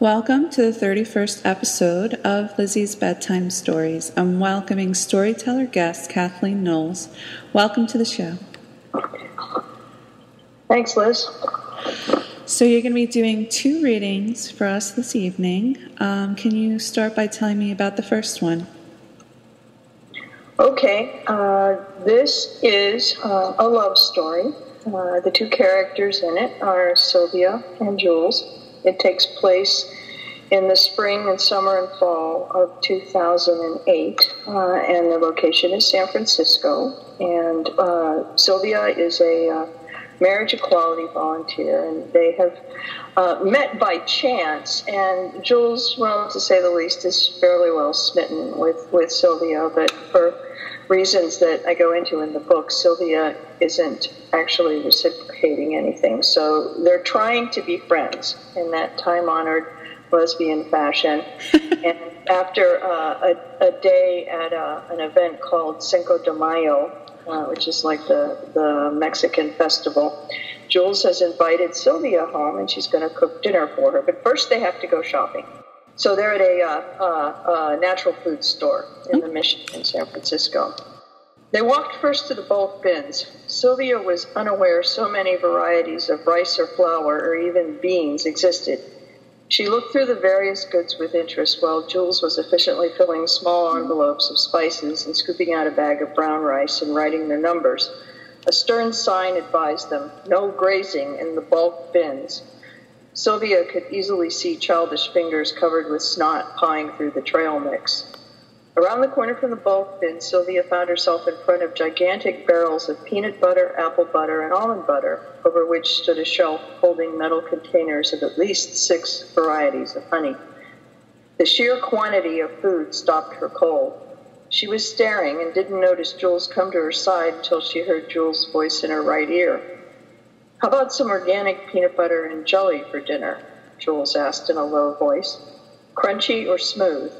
Welcome to the 31st episode of Lizzie's Bedtime Stories. I'm welcoming storyteller guest Kathleen Knowles. Welcome to the show. Thanks, Liz. So you're going to be doing two readings for us this evening. Can you start by telling me about the first one? Okay. This is a love story. The two characters in it are Sylvia and Jules. It takes place in the spring and summer and fall of 2008, and the location is San Francisco. And Sylvia is a marriage equality volunteer, and they have met by chance. And Jules, well, to say the least, is fairly well smitten with Sylvia, but for reasons that I go into in the book, Sylvia isn't actually reciprocating anything. So they're trying to be friends in that time-honored lesbian fashion. And after a day at an event called Cinco de Mayo, which is like the Mexican festival, Jules has invited Sylvia home, and she's going to cook dinner for her. But first they have to go shopping. So they're at a natural food store in the Mission in San Francisco. They walked first to the bulk bins. Sylvia was unaware so many varieties of rice or flour or even beans existed. She looked through the various goods with interest while Jules was efficiently filling small envelopes of spices and scooping out a bag of brown rice and writing their numbers. A stern sign advised them, "No grazing in the bulk bins." Sylvia could easily see childish fingers covered with snot pawing through the trail mix. Around the corner from the bulk bin, Sylvia found herself in front of gigantic barrels of peanut butter, apple butter, and almond butter, over which stood a shelf holding metal containers of at least 6 varieties of honey. The sheer quantity of food stopped her cold. She was staring and didn't notice Jules come to her side until she heard Jules' voice in her right ear. "How about some organic peanut butter and jelly for dinner?" Jules asked in a low voice. "Crunchy or smooth?"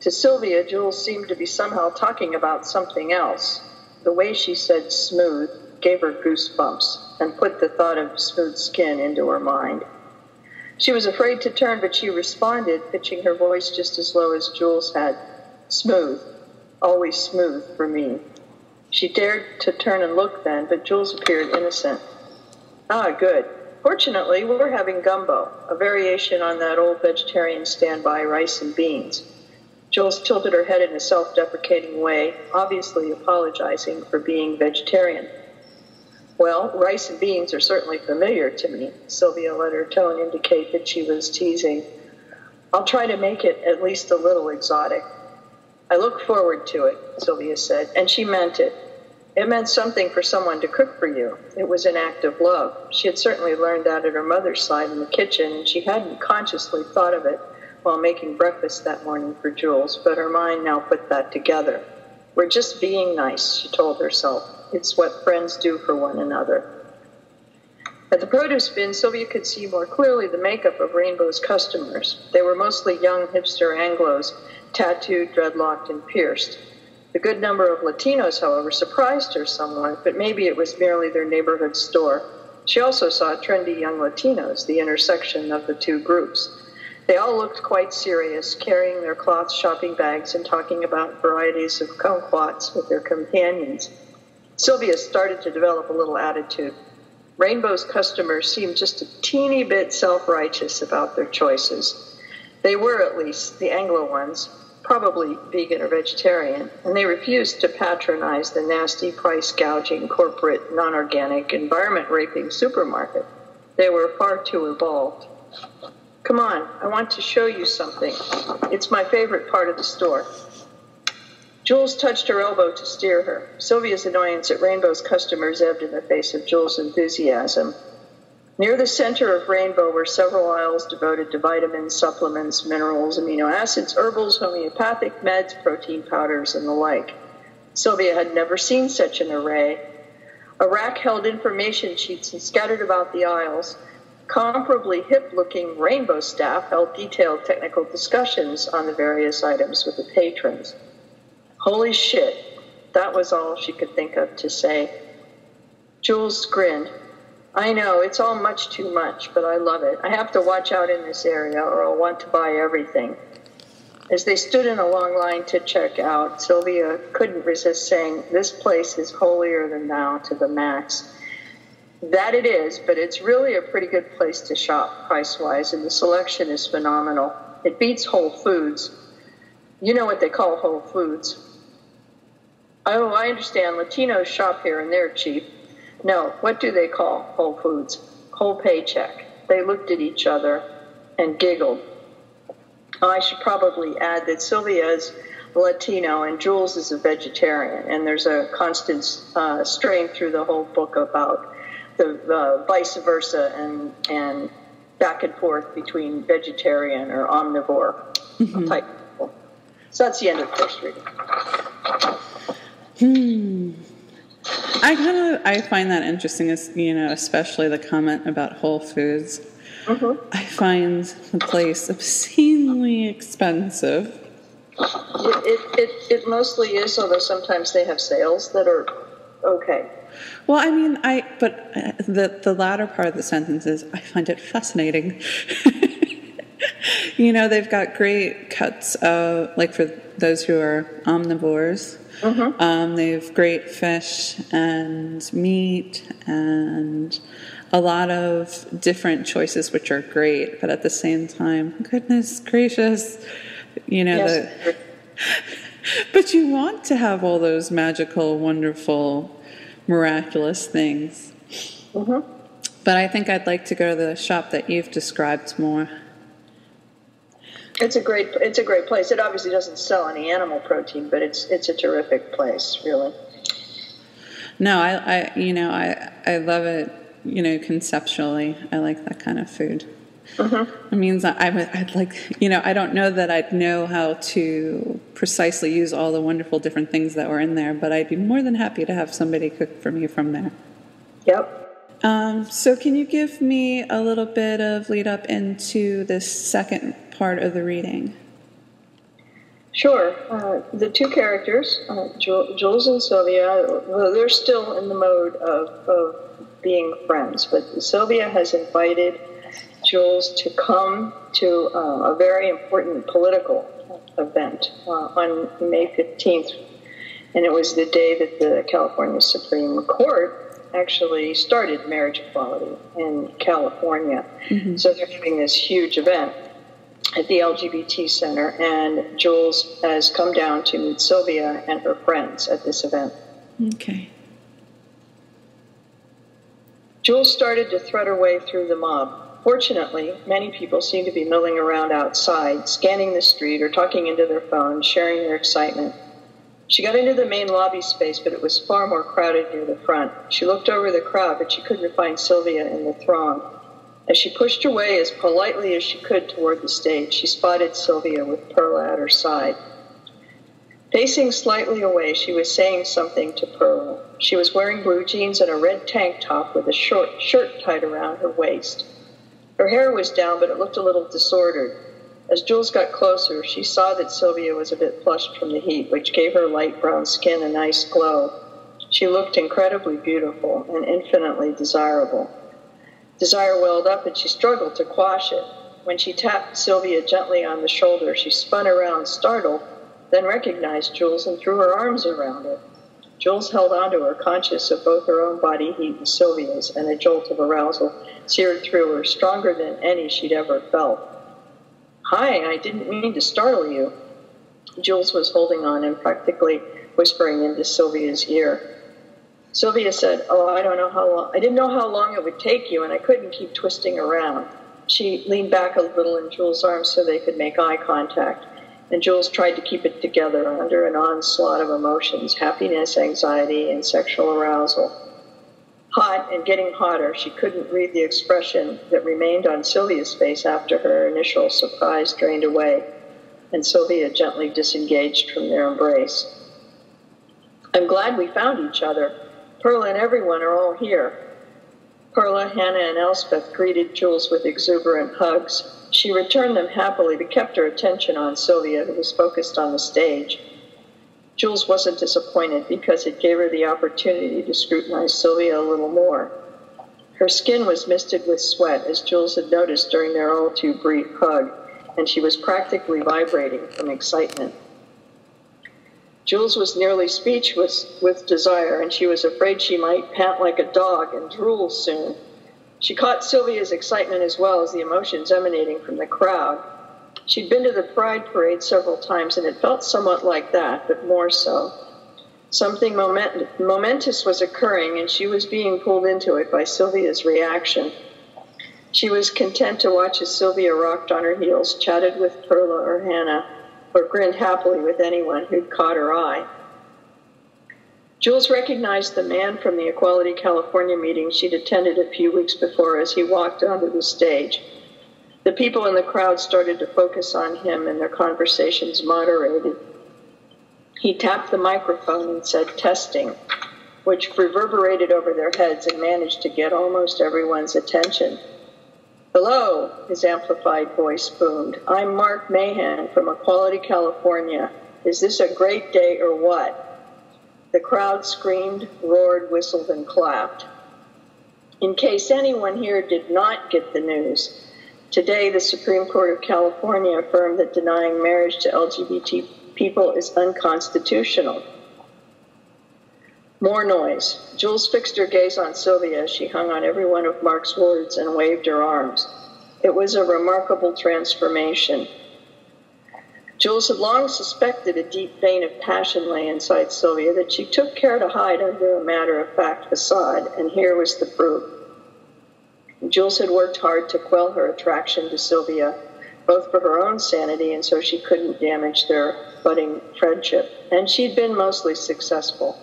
To Sylvia, Jules seemed to be somehow talking about something else. The way she said smooth gave her goosebumps and put the thought of smooth skin into her mind. She was afraid to turn, but she responded, pitching her voice just as low as Jules had. "Smooth, always smooth for me." She dared to turn and look then, but Jules appeared innocent. "Ah, good. Fortunately, we're having gumbo, a variation on that old vegetarian standby rice and beans." Jules tilted her head in a self-deprecating way, obviously apologizing for being vegetarian. "Well, rice and beans are certainly familiar to me," Sylvia let her tone indicate that she was teasing. "I'll try to make it at least a little exotic." "I look forward to it," Sylvia said, and she meant it. It meant something for someone to cook for you. It was an act of love. She had certainly learned that at her mother's side in the kitchen, and she hadn't consciously thought of it while making breakfast that morning for Jules, but her mind now put that together. "We're just being nice," she told herself. "It's what friends do for one another." At the produce bin, Sylvia could see more clearly the makeup of Rainbow's customers. They were mostly young hipster Anglos, tattooed, dreadlocked, and pierced. The good number of Latinos, however, surprised her somewhat, but maybe it was merely their neighborhood store. She also saw trendy young Latinos, the intersection of the two groups. They all looked quite serious, carrying their cloth shopping bags and talking about varieties of kumquats with their companions. Sylvia started to develop a little attitude. Rainbow's customers seemed just a teeny bit self-righteous about their choices. They were, at least, the Anglo ones, probably vegan or vegetarian, and they refused to patronize the nasty, price-gouging, corporate, non-organic, environment-raping supermarket. They were far too evolved. "Come on, I want to show you something. It's my favorite part of the store." Jules touched her elbow to steer her. Sylvia's annoyance at Rainbow's customers ebbed in the face of Jules' enthusiasm. Near the center of Rainbow were several aisles devoted to vitamins, supplements, minerals, amino acids, herbals, homeopathic meds, protein powders, and the like. Sylvia had never seen such an array. A rack held information sheets and scattered about the aisles. Comparably hip-looking Rainbow staff held detailed technical discussions on the various items with the patrons. "Holy shit," that was all she could think of to say. Jules grinned. I know, it's all much too much, but I love it. I have to watch out in this area or I'll want to buy everything. As they stood in a long line to check out, Sylvia couldn't resist saying, "This place is holier than thou to the max." That it is, but it's really a pretty good place to shop price-wise, and the selection is phenomenal. It beats Whole Foods. You know what they call Whole Foods. Oh, I understand. Latinos shop here and they're cheap. No, what do they call Whole Foods? Whole Paycheck. They looked at each other and giggled. I should probably add that Sylvia is Latino and Jules is a vegetarian, and there's a constant strain through the whole book about the vice versa and back and forth between vegetarian or omnivore type people. So that's the end of the first reading. I find that interesting, as you know, especially the comment about Whole Foods. I find the place obscenely expensive. It mostly is, although sometimes they have sales that are okay. Well, I mean, but the latter part of the sentence is, I find it fascinating. You know, they've got great cuts of, like, for those who are omnivores. They have great fish and meat and a lot of different choices, which are great. But at the same time, goodness gracious, you know, but you want to have all those magical, wonderful, miraculous things. But I think I'd like to go to the shop that you've described more. It's a great place. It obviously doesn't sell any animal protein, but it's a terrific place, really. No, I love it. You know, conceptually, I like that kind of food. It means I'd like, you know, I don't know that I'd know how to precisely use all the wonderful different things that were in there, but I'd be more than happy to have somebody cook for me from there. Yep. So can you give me a little bit of lead up into this second part of the reading? Sure. The two characters, Jules and Sylvia, well, they're still in the mode of being friends, but Sylvia has invited Jules to come to a very important political event on May 15th, and it was the day that the California Supreme Court actually started marriage equality in California. So they're having this huge event at the LGBT Center, and Jules has come down to meet Sylvia and her friends at this event. Okay. Jules started to thread her way through the mob. Fortunately, many people seemed to be milling around outside, scanning the street or talking into their phones, sharing their excitement. She got into the main lobby space, but it was far more crowded near the front. She looked over the crowd, but she couldn't find Sylvia in the throng. As she pushed her way as politely as she could toward the stage, she spotted Sylvia with Perla at her side. Pacing slightly away, she was saying something to Perla. She was wearing blue jeans and a red tank top with a short shirt tied around her waist. Her hair was down, but it looked a little disordered. As Jules got closer, she saw that Sylvia was a bit flushed from the heat, which gave her light brown skin a nice glow. She looked incredibly beautiful and infinitely desirable. Desire welled up, and she struggled to quash it. When she tapped Sylvia gently on the shoulder, she spun around, startled, then recognized Jules and threw her arms around her. Jules held onto her, conscious of both her own body heat and Sylvia's, and a jolt of arousal seared through her, stronger than any she'd ever felt. "Hi, I didn't mean to startle you." Jules was holding on and practically whispering into Sylvia's ear. Sylvia said, "Oh, I didn't know how long it would take you, and I couldn't keep twisting around." She leaned back a little in Jules' arms so they could make eye contact, and Jules tried to keep it together under an onslaught of emotions, happiness, anxiety, and sexual arousal. Hot and getting hotter, she couldn't read the expression that remained on Sylvia's face after her initial surprise drained away, and Sylvia gently disengaged from their embrace. "I'm glad we found each other. Perla and everyone are all here." Perla, Hannah, and Elspeth greeted Jules with exuberant hugs. She returned them happily, but kept her attention on Sylvia, who was focused on the stage. Jules wasn't disappointed because it gave her the opportunity to scrutinize Sylvia a little more. Her skin was misted with sweat, as Jules had noticed during their all too brief hug, and she was practically vibrating from excitement. Jules was nearly speechless with desire, and she was afraid she might pant like a dog and drool soon. She caught Sylvia's excitement as well as the emotions emanating from the crowd. She'd been to the Pride Parade several times, and it felt somewhat like that, but more so. Something momentous was occurring, and she was being pulled into it by Sylvia's reaction. She was content to watch as Sylvia rocked on her heels, chatted with Perla or Hannah, or grinned happily with anyone who'd caught her eye. Jules recognized the man from the Equality California meeting she'd attended a few weeks before as he walked onto the stage. The people in the crowd started to focus on him, and their conversations moderated. He tapped the microphone and said, "Testing," which reverberated over their heads and managed to get almost everyone's attention. "Hello," his amplified voice boomed. "I'm Mark Mayhan from Equality California. Is this a great day or what?" The crowd screamed, roared, whistled, and clapped. In case anyone here did not get the news, today the Supreme Court of California affirmed that denying marriage to LGBT people is unconstitutional. More noise. Jules fixed her gaze on Sylvia as she hung on every one of Mark's words and waved her arms. It was a remarkable transformation. Jules had long suspected a deep vein of passion lay inside Sylvia that she took care to hide under a matter-of-fact facade, and here was the proof. Jules had worked hard to quell her attraction to Sylvia, both for her own sanity and so she couldn't damage their budding friendship, and she'd been mostly successful.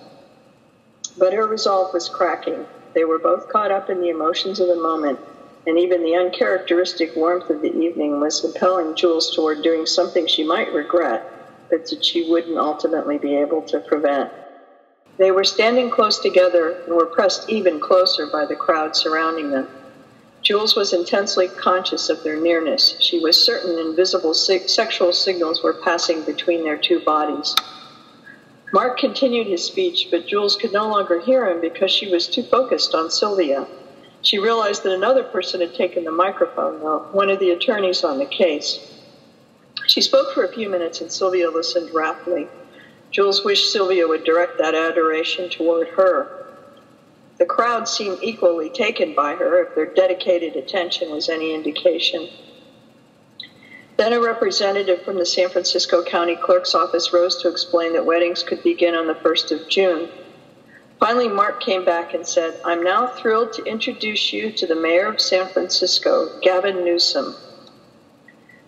But her resolve was cracking. They were both caught up in the emotions of the moment, and even the uncharacteristic warmth of the evening was impelling Jules toward doing something she might regret, but that she wouldn't ultimately be able to prevent. They were standing close together and were pressed even closer by the crowd surrounding them. Jules was intensely conscious of their nearness. She was certain invisible sexual signals were passing between their two bodies. Mark continued his speech, but Jules could no longer hear him because she was too focused on Sylvia. She realized that another person had taken the microphone, though, one of the attorneys on the case. She spoke for a few minutes, and Sylvia listened raptly. Jules wished Sylvia would direct that adoration toward her. The crowd seemed equally taken by her, if their dedicated attention was any indication. Then a representative from the San Francisco County Clerk's Office rose to explain that weddings could begin on the 1st of June. Finally, Mark came back and said, "I'm now thrilled to introduce you to the mayor of San Francisco, Gavin Newsom."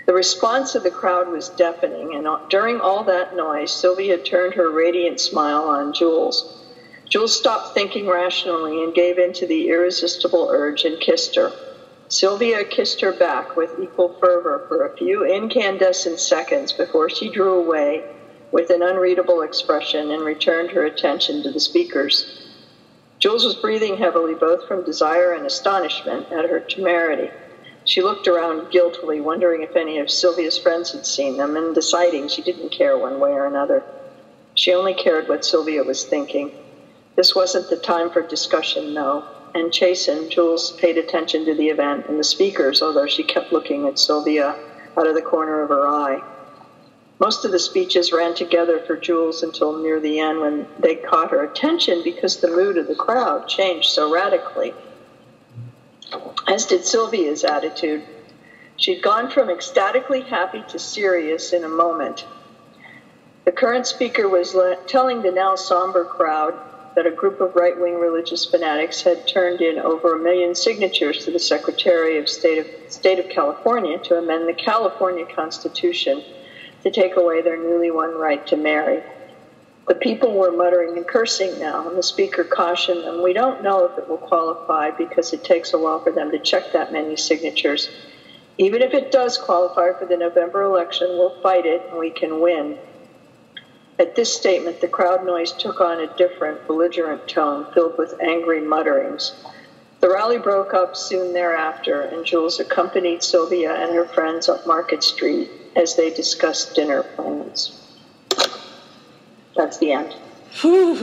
The response of the crowd was deafening, and during all that noise, Sylvia turned her radiant smile on Jules. Jules stopped thinking rationally and gave in to the irresistible urge and kissed her. Sylvia kissed her back with equal fervor for a few incandescent seconds before she drew away with an unreadable expression and returned her attention to the speakers. Jules was breathing heavily, both from desire and astonishment at her temerity. She looked around guiltily, wondering if any of Sylvia's friends had seen them, and deciding she didn't care one way or another. She only cared what Sylvia was thinking. This wasn't the time for discussion, though, and chastened, Jules paid attention to the event and the speakers, although she kept looking at Sylvia out of the corner of her eye. Most of the speeches ran together for Jules until near the end, when they caught her attention because the mood of the crowd changed so radically, as did Sylvia's attitude. She'd gone from ecstatically happy to serious in a moment. The current speaker was telling the now somber crowd that a group of right-wing religious fanatics had turned in over 1 million signatures to the Secretary of State of California to amend the California Constitution to take away their newly won right to marry. The people were muttering and cursing now, and the speaker cautioned them, "We don't know if it will qualify because it takes a while for them to check that many signatures. Even if it does qualify for the November election, we'll fight it and we can win." At this statement, the crowd noise took on a different, belligerent tone, filled with angry mutterings. The rally broke up soon thereafter, and Jules accompanied Sylvia and her friends up Market Street as they discussed dinner plans. That's the end. Whew.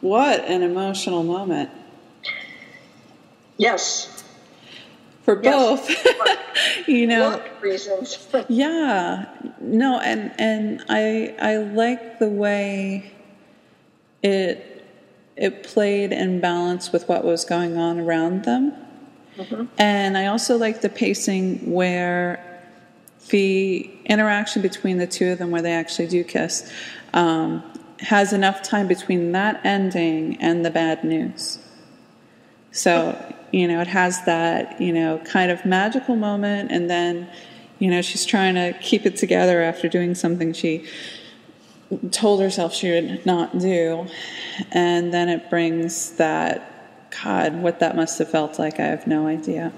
What an emotional moment. Yes. For both, yes. You know. A lot of reasons. Yeah. No, and I like the way it played in balance with what was going on around them. Mm-hmm. And I also like the pacing where the interaction between the two of them, where they actually do kiss, has enough time between that ending and the bad news. So, you know, it has that, you know, kind of magical moment, and then, you know, she's trying to keep it together after doing something she told herself she would not do. And then it brings that, God, what that must have felt like, I have no idea.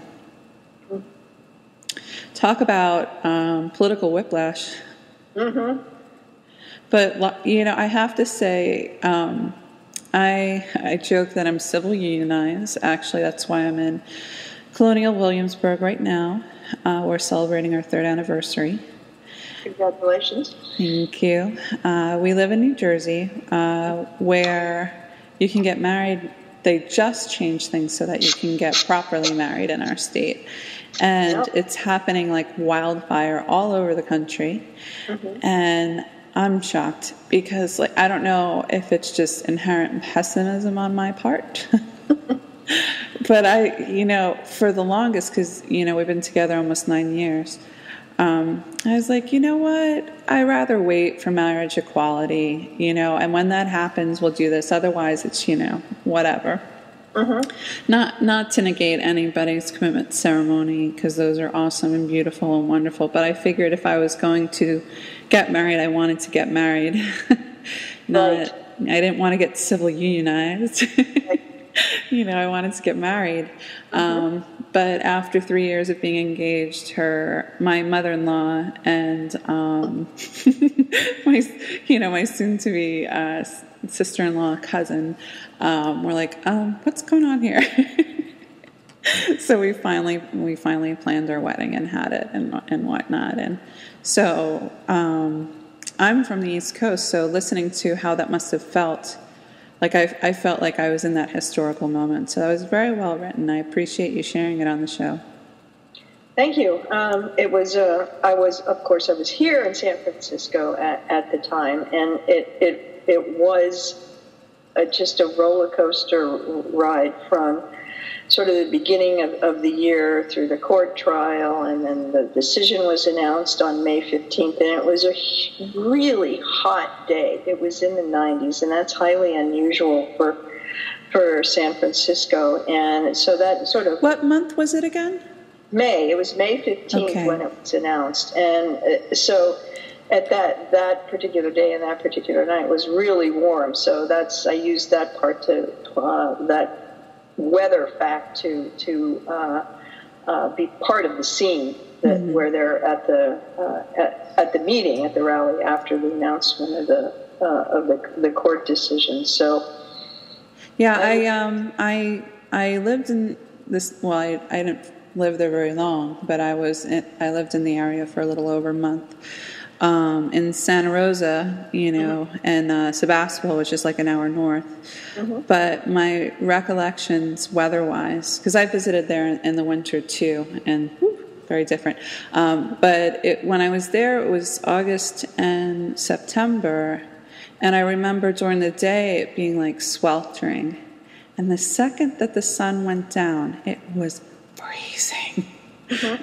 Talk about political whiplash. Mm-hmm. But, you know, I have to say, I joke that I'm civil unionized. Actually, that's why I'm in Colonial Williamsburg right now. We're celebrating our 3rd anniversary. Congratulations. Thank you. We live in New Jersey, where you can get married. They just changed things so that you can get properly married in our state. And it's happening like wildfire all over the country. Mm-hmm. And I'm shocked because, like, I don't know if it's just inherent pessimism on my part. But I, you know, for the longest, because, you know, we've been together almost 9 years, I was like, you know what? I rather wait for marriage equality, you know, and when that happens, we'll do this. Otherwise, it's, you know, whatever. Uh-huh. Not to negate anybody's commitment ceremony, because those are awesome and beautiful and wonderful. But I figured if I was going to get married, I wanted to get married. Right. I didn't want to get civil unionized. You know, I wanted to get married. Mm-hmm. But after 3 years of being engaged, my mother-in-law and, my soon-to-be sister-in-law cousin were like, what's going on here? So we finally planned our wedding and had it and whatnot. And so I'm from the East Coast, so listening to how that must have felt, like I felt like I was in that historical moment. So that was very well written. I appreciate you sharing it on the show. Thank you. It was, I was here in San Francisco at the time, and it was just a roller coaster ride from sort of the beginning of the year through the court trial, and then the decision was announced on May 15th, and it was a really hot day. It was in the 90s, and that's highly unusual for San Francisco. And so that sort of... What month was it again? May. It was May 15th when it was announced. And so... At that particular day and that particular night was really warm, so I used that part to that weather fact to be part of the scene that mm-hmm. where they're at the at the meeting at the rally after the announcement of the court decision. So yeah, I lived in this. Well, I didn't live there very long, but I lived in the area for a little over a month. In Santa Rosa, you know, mm-hmm. and Sebastopol, which is like an hour north. Mm-hmm. But my recollections weather-wise, because I visited there in the winter too, and very different. But when I was there, it was August and September, and I remember during the day it being like sweltering. And the second that the sun went down, it was freezing. Mm-hmm.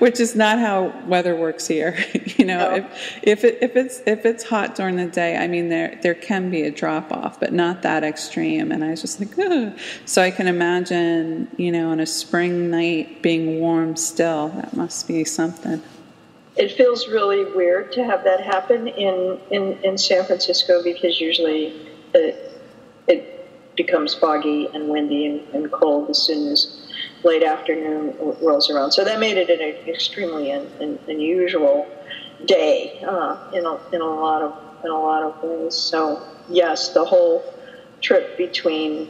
Which is not how weather works here. You know, no. if it's hot during the day, I mean, there can be a drop off, but not that extreme. And I was just like, ugh. So I can imagine, you know, on a spring night being warm still, that must be something. It feels really weird to have that happen in San Francisco, because usually it becomes foggy and windy and cold as soon as late afternoon rolls around. So that made it an extremely unusual day in a lot of ways. So yes, the whole trip between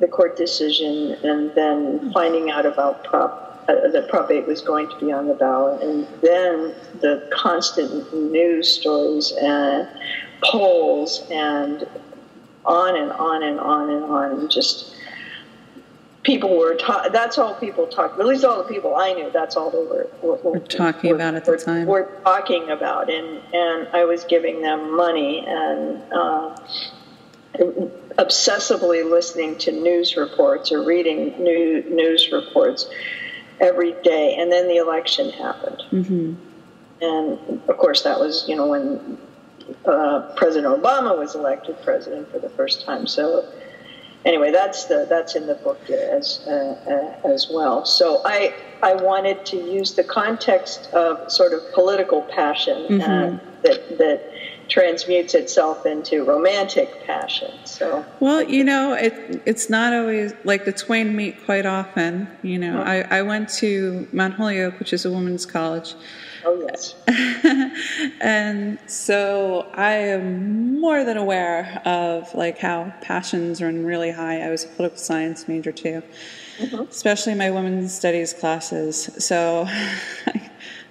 the court decision and then finding out about that Prop 8 was going to be on the ballot, and then the constant news stories and polls and on and on and on and on, and just people were talking, that's all people talked, at least all the people I knew, that's all they were talking about at the time. We're talking about, and I was giving them money and obsessively listening to news reports or reading news reports every day. And then the election happened. Mm-hmm. And of course that was, you know, when President Obama was elected president for the first time. So anyway, that's in the book as well. So I wanted to use the context of sort of political passion, mm-hmm. that transmutes itself into romantic passion. So well, you know, it's not always like the twain meet quite often. You know, mm-hmm. I went to Mount Holyoke, which is a women's college. Oh, yes. And so I am more than aware of like how passions run really high. I was a political science major too, mm-hmm. especially in my women's studies classes. So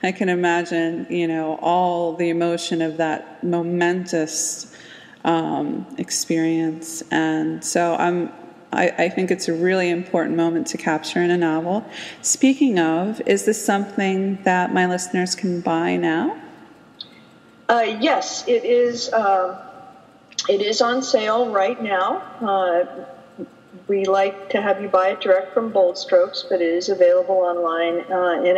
I can imagine, you know, all the emotion of that momentous experience. And so I think it's a really important moment to capture in a novel. Speaking of, is this something that my listeners can buy now? Yes, it is. It is on sale right now. We like to have you buy it direct from Bold Strokes, but it is available online at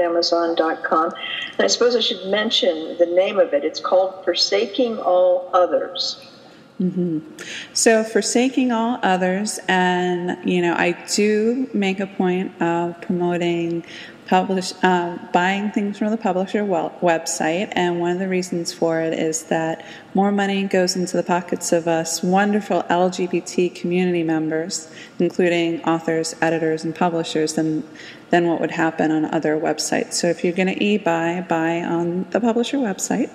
Amazon.com. And I suppose I should mention the name of it. It's called Forsaking All Others. Mm-hmm. So Forsaking All Others, and you know, I do make a point of promoting buying things from the publisher website, and one of the reasons for it is that more money goes into the pockets of us wonderful LGBT community members, including authors, editors, and publishers, than what would happen on other websites. So if you're going to buy on the publisher website.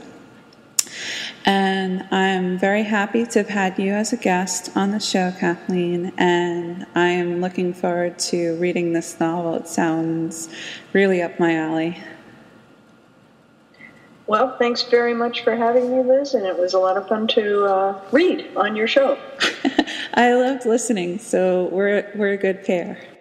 And I'm very happy to have had you as a guest on the show, Kathleen, and I am looking forward to reading this novel. It sounds really up my alley. Well, thanks very much for having me, Liz, and it was a lot of fun to read on your show. I loved listening, so we're a good pair.